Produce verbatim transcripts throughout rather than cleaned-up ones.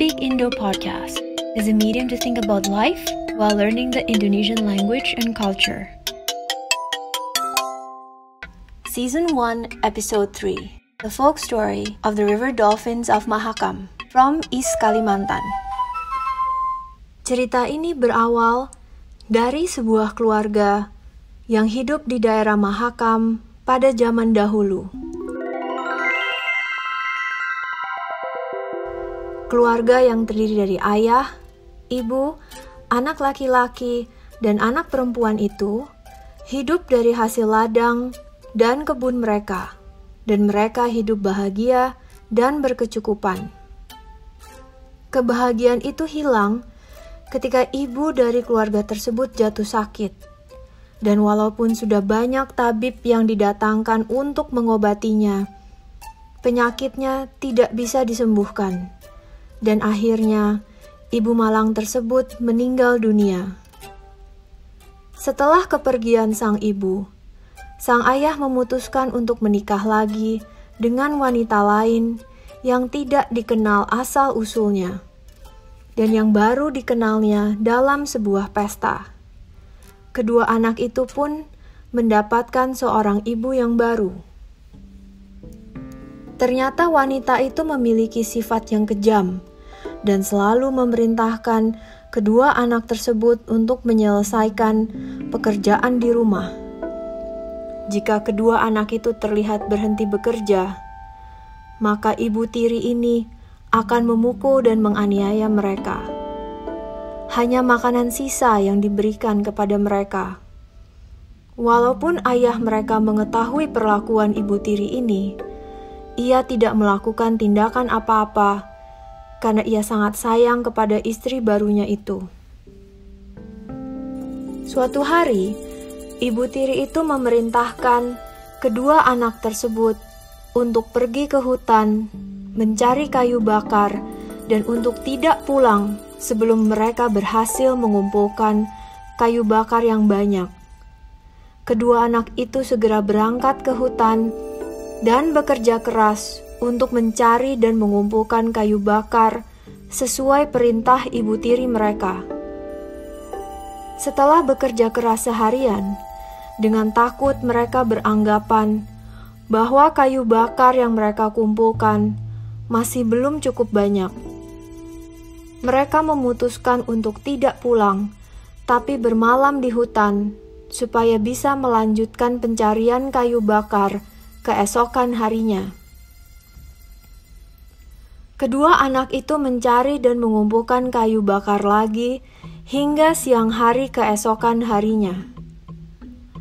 Speak Indo podcast is a medium to think about life while learning the Indonesian language and culture. Season one, Episode three, The Folk Story of the River Dolphins of Mahakam from East Kalimantan. Cerita ini berawal dari sebuah keluarga yang hidup di daerah Mahakam pada zaman dahulu. Keluarga yang terdiri dari ayah, ibu, anak laki-laki, dan anak perempuan itu hidup dari hasil ladang dan kebun mereka, dan mereka hidup bahagia dan berkecukupan. Kebahagiaan itu hilang ketika ibu dari keluarga tersebut jatuh sakit, dan walaupun sudah banyak tabib yang didatangkan untuk mengobatinya, penyakitnya tidak bisa disembuhkan. Dan akhirnya, ibu malang tersebut meninggal dunia. Setelah kepergian sang ibu, sang ayah memutuskan untuk menikah lagi dengan wanita lain yang tidak dikenal asal-usulnya, dan yang baru dikenalnya dalam sebuah pesta. Kedua anak itu pun mendapatkan seorang ibu yang baru. Ternyata wanita itu memiliki sifat yang kejam, dan selalu memerintahkan kedua anak tersebut untuk menyelesaikan pekerjaan di rumah. Jika kedua anak itu terlihat berhenti bekerja, maka ibu tiri ini akan memukul dan menganiaya mereka. Hanya makanan sisa yang diberikan kepada mereka. Walaupun ayah mereka mengetahui perlakuan ibu tiri ini, ia tidak melakukan tindakan apa-apa, karena ia sangat sayang kepada istri barunya itu. Suatu hari, ibu tiri itu memerintahkan kedua anak tersebut untuk pergi ke hutan, mencari kayu bakar, dan untuk tidak pulang sebelum mereka berhasil mengumpulkan kayu bakar yang banyak. Kedua anak itu segera berangkat ke hutan dan bekerja keras untuk mencari dan mengumpulkan kayu bakar sesuai perintah ibu tiri mereka. Setelah bekerja keras seharian, dengan takut mereka beranggapan bahwa kayu bakar yang mereka kumpulkan masih belum cukup banyak. Mereka memutuskan untuk tidak pulang, tapi bermalam di hutan supaya bisa melanjutkan pencarian kayu bakar keesokan harinya. Kedua anak itu mencari dan mengumpulkan kayu bakar lagi hingga siang hari keesokan harinya.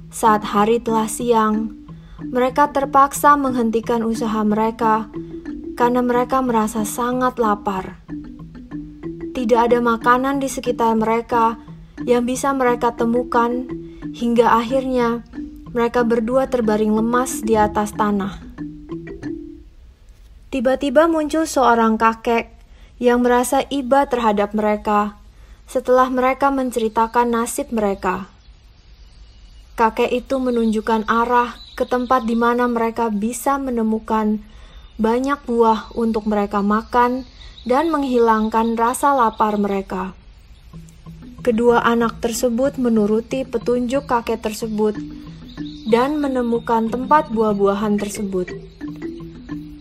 Saat hari telah siang, mereka terpaksa menghentikan usaha mereka karena mereka merasa sangat lapar. Tidak ada makanan di sekitar mereka yang bisa mereka temukan hingga akhirnya mereka berdua terbaring lemas di atas tanah. Tiba-tiba muncul seorang kakek yang merasa iba terhadap mereka setelah mereka menceritakan nasib mereka. Kakek itu menunjukkan arah ke tempat di mana mereka bisa menemukan banyak buah untuk mereka makan dan menghilangkan rasa lapar mereka. Kedua anak tersebut menuruti petunjuk kakek tersebut dan menemukan tempat buah-buahan tersebut.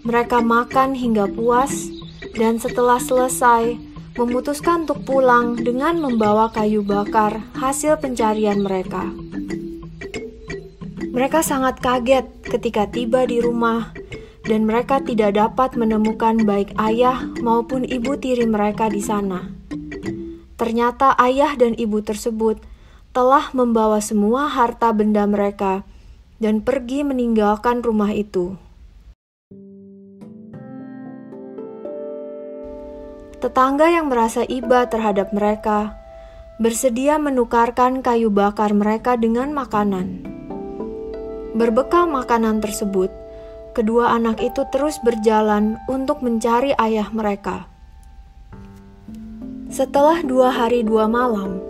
Mereka makan hingga puas, dan setelah selesai, memutuskan untuk pulang dengan membawa kayu bakar hasil pencarian mereka. Mereka sangat kaget ketika tiba di rumah, dan mereka tidak dapat menemukan baik ayah maupun ibu tiri mereka di sana. Ternyata ayah dan ibu tersebut telah membawa semua harta benda mereka dan pergi meninggalkan rumah itu. Tetangga yang merasa iba terhadap mereka bersedia menukarkan kayu bakar mereka dengan makanan. Berbekal makanan tersebut, kedua anak itu terus berjalan untuk mencari ayah mereka. Setelah dua hari dua malam,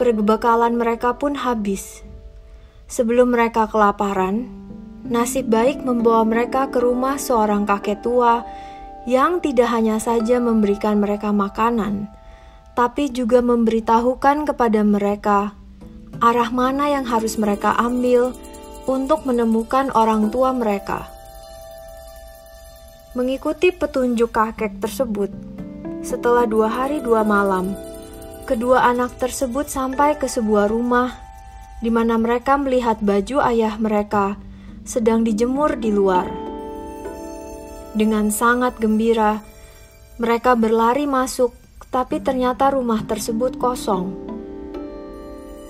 perbekalan mereka pun habis. Sebelum mereka kelaparan, nasib baik membawa mereka ke rumah seorang kakek tua yang tidak hanya saja memberikan mereka makanan, tapi juga memberitahukan kepada mereka arah mana yang harus mereka ambil untuk menemukan orang tua mereka. Mengikuti petunjuk kakek tersebut, setelah dua hari dua malam, kedua anak tersebut sampai ke sebuah rumah di mana mereka melihat baju ayah mereka sedang dijemur di luar. Dengan sangat gembira, mereka berlari masuk, tapi ternyata rumah tersebut kosong.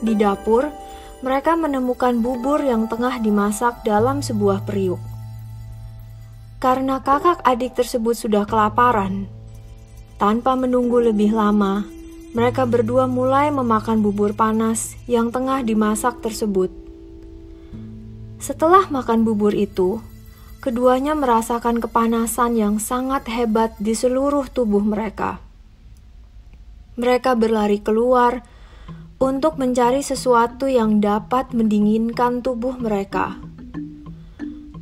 Di dapur, mereka menemukan bubur yang tengah dimasak dalam sebuah periuk. Karena kakak adik tersebut sudah kelaparan, tanpa menunggu lebih lama, mereka berdua mulai memakan bubur panas yang tengah dimasak tersebut. Setelah makan bubur itu, keduanya merasakan kepanasan yang sangat hebat di seluruh tubuh mereka. Mereka berlari keluar untuk mencari sesuatu yang dapat mendinginkan tubuh mereka.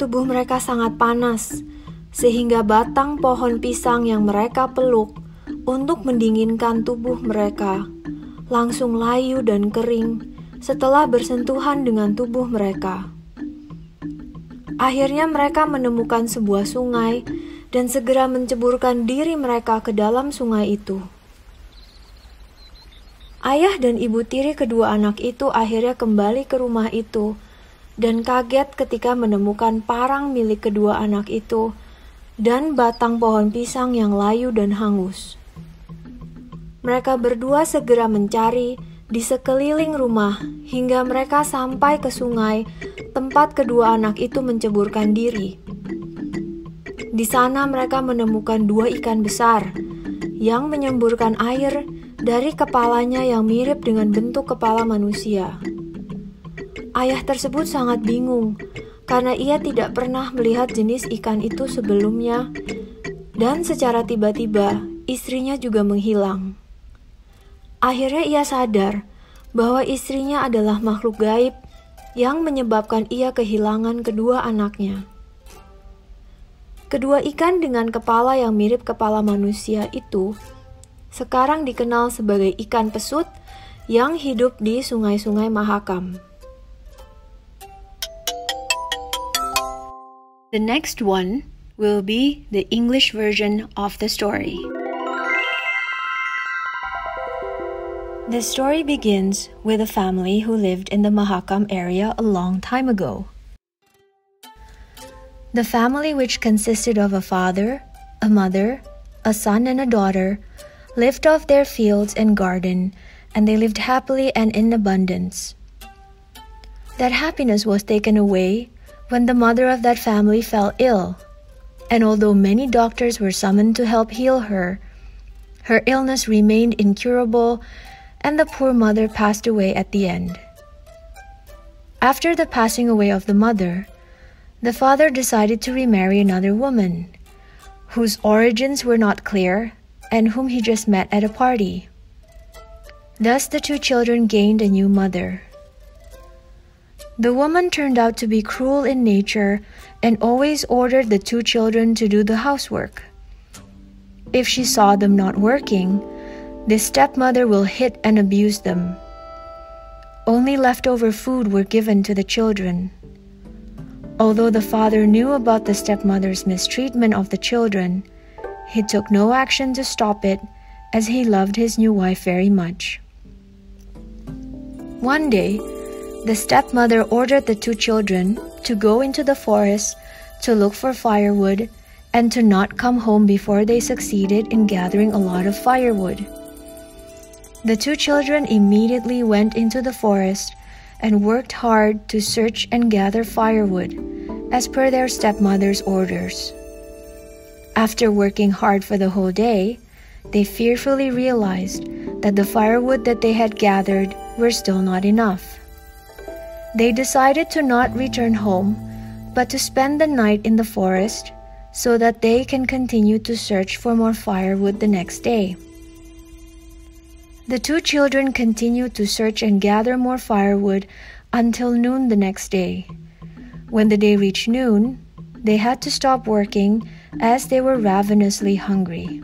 Tubuh mereka sangat panas, sehingga batang pohon pisang yang mereka peluk untuk mendinginkan tubuh mereka langsung layu dan kering setelah bersentuhan dengan tubuh mereka. Akhirnya mereka menemukan sebuah sungai dan segera menceburkan diri mereka ke dalam sungai itu. Ayah dan ibu tiri kedua anak itu akhirnya kembali ke rumah itu dan kaget ketika menemukan parang milik kedua anak itu dan batang pohon pisang yang layu dan hangus. Mereka berdua segera mencari di sekeliling rumah hingga mereka sampai ke sungai tempat kedua anak itu menceburkan diri. Di sana mereka menemukan dua ikan besar yang menyemburkan air dari kepalanya yang mirip dengan bentuk kepala manusia. Ayah tersebut sangat bingung karena ia tidak pernah melihat jenis ikan itu sebelumnya, dan secara tiba-tiba istrinya juga menghilang. Akhirnya ia sadar bahwa istrinya adalah makhluk gaib yang menyebabkan ia kehilangan kedua anaknya. Kedua ikan dengan kepala yang mirip kepala manusia itu sekarang dikenal sebagai ikan pesut yang hidup di sungai-sungai Mahakam. The next one will be the English version of the story. The story begins with a family who lived in the Mahakam area a long time ago. The family, which consisted of a father, a mother, a son and a daughter, lived off their fields and garden, and they lived happily and in abundance. That happiness was taken away when the mother of that family fell ill, and although many doctors were summoned to help heal her, her illness remained incurable, and the poor mother passed away at the end. After the passing away of the mother, the father decided to remarry another woman, whose origins were not clear and whom he just met at a party. Thus, the two children gained a new mother. The woman turned out to be cruel in nature and always ordered the two children to do the housework. If she saw them not working, this stepmother will hit and abuse them. Only leftover food were given to the children. Although the father knew about the stepmother's mistreatment of the children, he took no action to stop it, as he loved his new wife very much. One day, the stepmother ordered the two children to go into the forest to look for firewood and to not come home before they succeeded in gathering a lot of firewood. The two children immediately went into the forest and worked hard to search and gather firewood, as per their stepmother's orders. After working hard for the whole day, they fearfully realized that the firewood that they had gathered were still not enough. They decided to not return home, but to spend the night in the forest so that they can continue to search for more firewood the next day. The two children continued to search and gather more firewood until noon the next day. When the day reached noon, they had to stop working as they were ravenously hungry.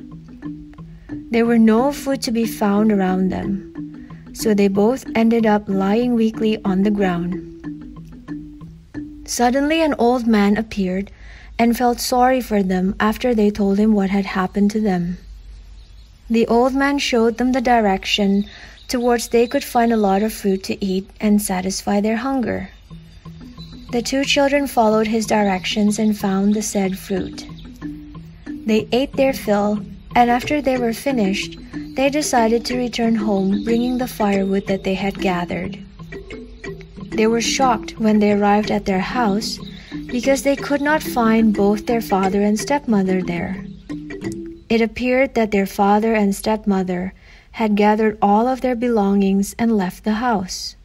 There were no food to be found around them, so they both ended up lying weakly on the ground. Suddenly an old man appeared and felt sorry for them after they told him what had happened to them. The old man showed them the direction towards they could find a lot of food to eat and satisfy their hunger. The two children followed his directions and found the said fruit. They ate their fill, and after they were finished, they decided to return home, bringing the firewood that they had gathered. They were shocked when they arrived at their house because they could not find both their father and stepmother there. It appeared that their father and stepmother had gathered all of their belongings and left the house.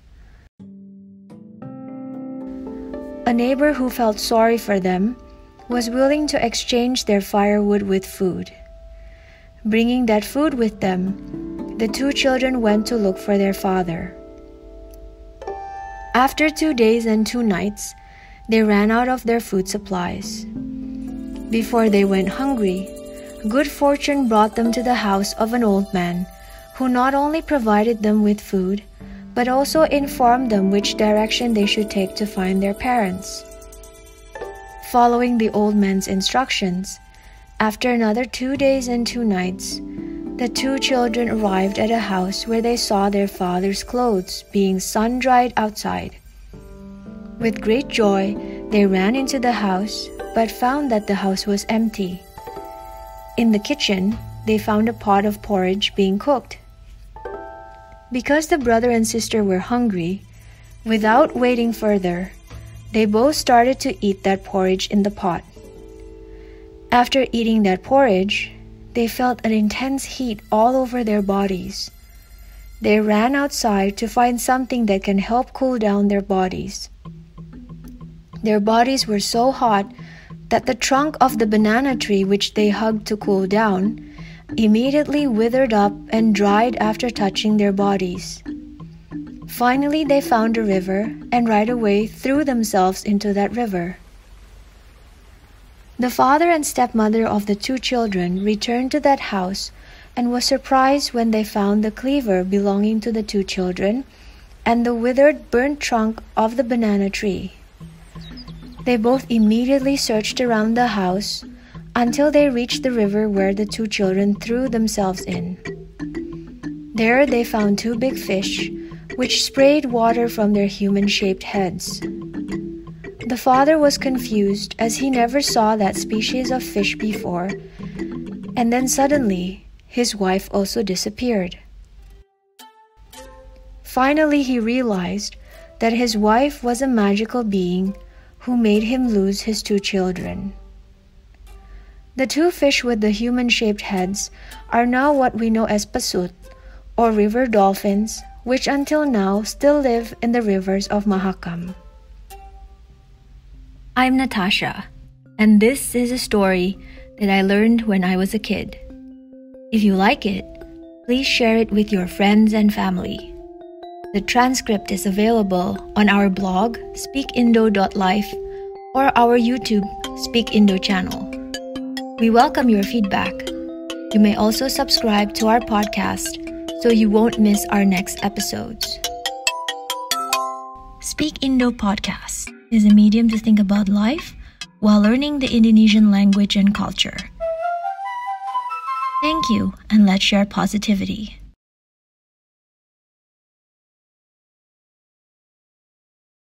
A neighbor who felt sorry for them was willing to exchange their firewood with food. Bringing that food with them, the two children went to look for their father. After two days and two nights, they ran out of their food supplies. Before they went hungry, good fortune brought them to the house of an old man who not only provided them with food, but also informed them which direction they should take to find their parents. Following the old man's instructions, after another two days and two nights, the two children arrived at a house where they saw their father's clothes being sun-dried outside. With great joy, they ran into the house, but found that the house was empty. In the kitchen, they found a pot of porridge being cooked. Because the brother and sister were hungry, without waiting further, they both started to eat that porridge in the pot. After eating that porridge, they felt an intense heat all over their bodies. They ran outside to find something that can help cool down their bodies. Their bodies were so hot that the trunk of the banana tree which they hugged to cool down immediately withered up and dried after touching their bodies. Finally, they found a river and right away threw themselves into that river. The father and stepmother of the two children returned to that house and was surprised when they found the cleaver belonging to the two children and the withered, burnt trunk of the banana tree. They both immediately searched around the house until they reached the river where the two children threw themselves in. There they found two big fish, which sprayed water from their human-shaped heads. The father was confused as he never saw that species of fish before, and then suddenly, his wife also disappeared. Finally, he realized that his wife was a magical being who made him lose his two children. The two fish with the human-shaped heads are now what we know as Pesut, or river dolphins, which until now still live in the rivers of Mahakam. I'm Natasha, and this is a story that I learned when I was a kid. If you like it, please share it with your friends and family. The transcript is available on our blog, Speak Indo dot life, or our YouTube Speak Indo channel. We welcome your feedback. You may also subscribe to our podcast so you won't miss our next episodes. Speak Indo Podcast is a medium to think about life while learning the Indonesian language and culture. Thank you, and let's share positivity.